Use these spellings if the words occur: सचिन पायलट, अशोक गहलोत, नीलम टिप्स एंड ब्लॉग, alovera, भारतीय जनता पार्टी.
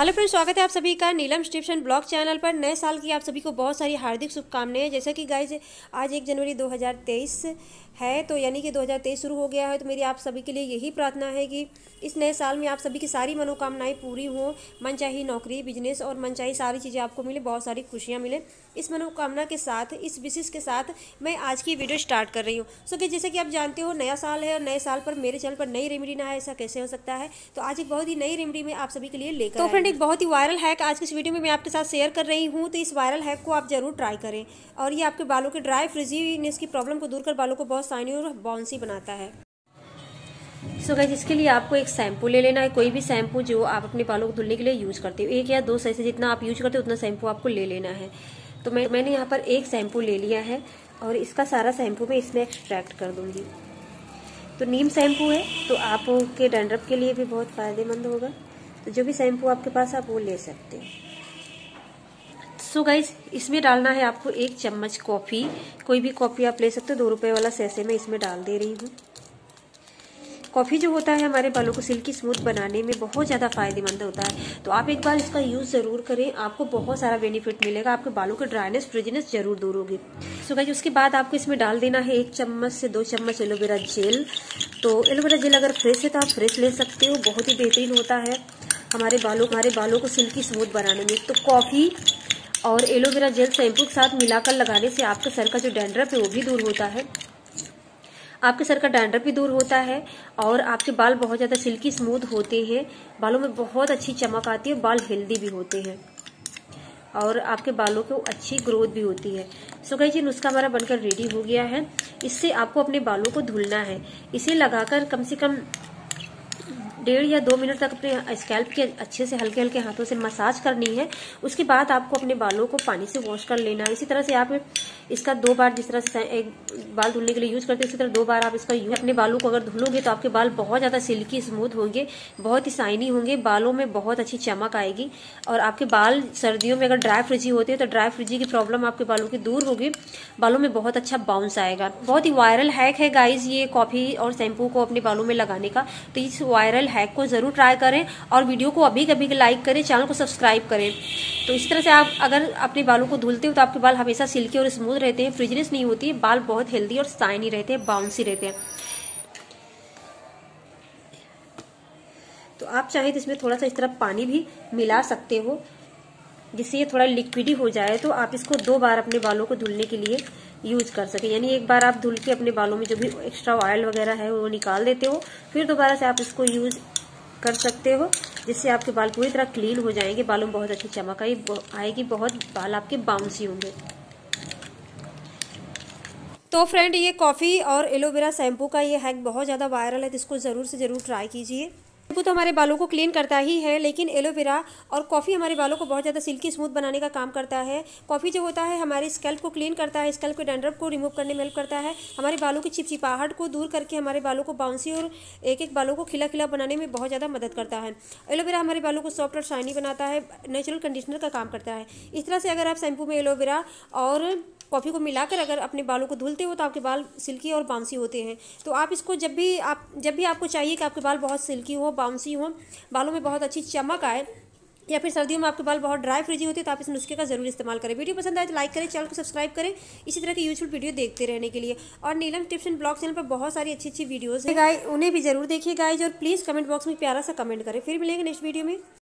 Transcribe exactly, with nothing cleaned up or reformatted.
Hello friends, स्वागत है आप सभी का नीलम टिप्स एंड ब्लॉग channel पर। नए साल की आप सभी को बहुत सारी हार्दिक शुभकामनाएं। जैसा कि गाइज आज एक जनवरी दो हज़ार तेईस है, तो यानी कि दो हज़ार तेईस शुरू हो गया है, तो मेरी आप सभी के लिए यही प्रार्थना है कि इस नए साल में आप सभी की सारी मनोकामनाएं पूरी हों। मनचाही नौकरी, बिजनेस और मनचाही सारी चीज़ें आपको मिले, बहुत सारी खुशियाँ मिले। इस मनोकामना के साथ, इस विशेष के साथ मैं आज की वीडियो स्टार्ट कर रही हूँ। सो कि जैसे कि आप जानते हो नया साल है और नए साल पर मेरे चैनल पर नई रेमेडी ना है, ऐसा कैसे हो सकता है। तो आज एक बहुत ही नई रेमेडी में आप सभी के लिए लेकर फ्रेंड एक बहुत ही वायरल हैक आज की इस वीडियो में मैं आपके साथ शेयर कर रही हूँ। तो इस वायरल हैक को आप जरूर ट्राई करें और ये आपके बालों के ड्राई फ्रिजीनेस की प्रॉब्लम को दूर कर बालों को बहुत शाइनी और बाउंसी बनाता है। सो गाइस, इसके लिए आपको एक शैम्पू ले लेना है, कोई भी शैम्पू जो आप अपने बालों को धुलने के लिए यूज करते हो। एक या दो सैसे जितना आप यूज करते हो उतना शैम्पू आपको ले लेना है। तो मैं मैंने यहाँ पर एक शैम्पू ले लिया है और इसका सारा शैम्पू मैं इसमें एक्सट्रैक्ट कर दूंगी। तो नीम शैम्पू है, तो आपके डैंड्रफ के लिए भी बहुत फायदेमंद होगा। तो जो भी शैम्पू आपके पास आप वो ले सकते हैं। सो गाइज, इसमें डालना है आपको एक चम्मच कॉफ़ी, कोई भी कॉफ़ी आप ले सकते हो। दो रुपए वाला सैसे में इसमें डाल दे रही हूँ। कॉफ़ी जो होता है हमारे बालों को सिल्की स्मूथ बनाने में बहुत ज़्यादा फायदेमंद होता है, तो आप एक बार इसका यूज़ ज़रूर करें। आपको बहुत सारा बेनिफिट मिलेगा, आपके बालों की ड्राइनेस फ्रिजीनेस जरूर दूर होगी। सो गाइज, उसके बाद आपको इसमें डाल देना है एक चम्मच से दो चम्मच एलोवेरा जेल। तो एलोवेरा जेल अगर फ्रेश है तो आप फ्रेश ले सकते हो, बहुत ही बेहतरीन होता है हमारे बालों हमारे बालों को सिल्की स्मूथ बनाने में। तो कॉफ़ी और एलोवेरा जेल शैम्पू के साथ मिलाकर लगाने से आपके सर का जो डैंड्रफ है वो भी दूर होता है, आपके सर का डैंड्रफ भी दूर होता है और आपके बाल बहुत ज़्यादा सिल्की स्मूथ होते हैं। बालों में बहुत अच्छी चमक आती है, बाल हेल्दी भी होते हैं और आपके बालों को अच्छी ग्रोथ भी होती है। सो गाइस, ये नुस्खा हमारा बनकर रेडी हो गया है। इससे आपको अपने बालों को धुलना है। इसे लगाकर कम से कम डेढ़ या दो मिनट तक अपने स्कैल्प के अच्छे से हल्के हल्के हाथों से मसाज करनी है। उसके बाद आपको अपने बालों को पानी से वॉश कर लेना है। इसी तरह से आप इसका दो बार, जिस तरह से एक बाल धुलने के लिए यूज करते हैं, इसी तरह दो बार आप इसका यूज अपने बालों को अगर धुलोगे तो आपके बाल बहुत ज़्यादा सिल्की स्मूथ होंगे, बहुत ही शाइनी होंगे, बालों में बहुत अच्छी चमक आएगी और आपके बाल सर्दियों में अगर ड्राई फ्रिजी होते हैं तो ड्राई फ्रिजी की प्रॉब्लम आपके बालों की दूर होगी, बालों में बहुत अच्छा बाउंस आएगा। बहुत ही वायरल हैक है गाइज ये कॉफ़ी और शैम्पू को अपने बालों में लगाने का। तो इस वायरल हैक को जरूर ट्राई करें और वीडियो को अभी कभी लाइक करें, चैनल को सब्सक्राइब करें। तो इस तरह से आप अगर अपने बालों को धुलते हो तो आपके बाल हमेशा सिल्की और स्मूथ रहते हैं, फ्रिजनेस नहीं होती है, बाल बहुत हेल्दी और शाइनी रहते हैं, बाउंसी रहते हैं। तो आप चाहे तो इसमें थोड़ा सा इस तरह पानी भी मिला सकते हो, जिससे ये थोड़ा लिक्विडी हो जाए। तो आप इसको दो बार अपने बालों को धुलने के लिए यूज कर सके, यानी एक बार आप धुल के अपने बालों में जो भी एक्स्ट्रा ऑयल वगैरह है वो निकाल देते हो, फिर दोबारा से आप इसको यूज कर सकते हो, जिससे आपके बाल पूरी तरह क्लीन हो जाएंगे, बालों में बहुत अच्छी चमक आएगी, बहुत बाल आपके बाउंसी होंगे। तो फ्रेंड, ये कॉफ़ी और एलोवेरा शैम्पू का ये हैक बहुत ज़्यादा वायरल है, तो इसको ज़रूर से ज़रूर ट्राई कीजिए। शैम्पू तो हमारे बालों को क्लीन करता ही है, लेकिन एलोवेरा और कॉफ़ी हमारे बालों को बहुत ज़्यादा सिल्की स्मूथ बनाने का काम करता है। कॉफ़ी जो होता है हमारे स्कैल्प को क्लीन करता है, स्कैल्प के डैंड्रफ को रिमूव करने में हेल्प करता है, हमारे बालों की चिपचिपाहट को दूर करके हमारे बालों को बाउंसी और एक एक बालों को खिला खिला बनाने में बहुत ज़्यादा मदद करता है। एलोवेरा हमारे बालों को सॉफ्ट और शाइनी बनाता है, नेचुरल कंडीशनर का काम करता है। इस तरह से अगर आप शैम्पू में एलोवेरा और कॉफ़ी को मिलाकर अगर अपने बालों को धुलते हो तो आपके बाल सिल्की और बाउंसी होते हैं। तो आप इसको जब भी आप जब भी आपको चाहिए कि आपके बाल बहुत सिल्की हो, बाउंसी हो, बालों में बहुत अच्छी चमक आए, या फिर सर्दियों में आपके बाल बहुत ड्राई फ्रिजी होते हैं, तो आप इस नुस्खे का जरूर इस्तेमाल करें। वीडियो पसंद आए तो लाइक करें, चैनल को सब्सक्राइब करें इसी तरह की यूट्यूब वीडियो देखते रहने के लिए। और नीलम टिप्स एंड ब्लॉग channel पर बहुत सारी अच्छी अच्छी वीडियोज़ है गाइस, उन्हें भी जरूर देखिए गाइस, और प्लीज़ कमेंट बॉक्स में प्यारा सा कमेंट करें। फिर मिलेंगे नेक्स्ट वीडियो में।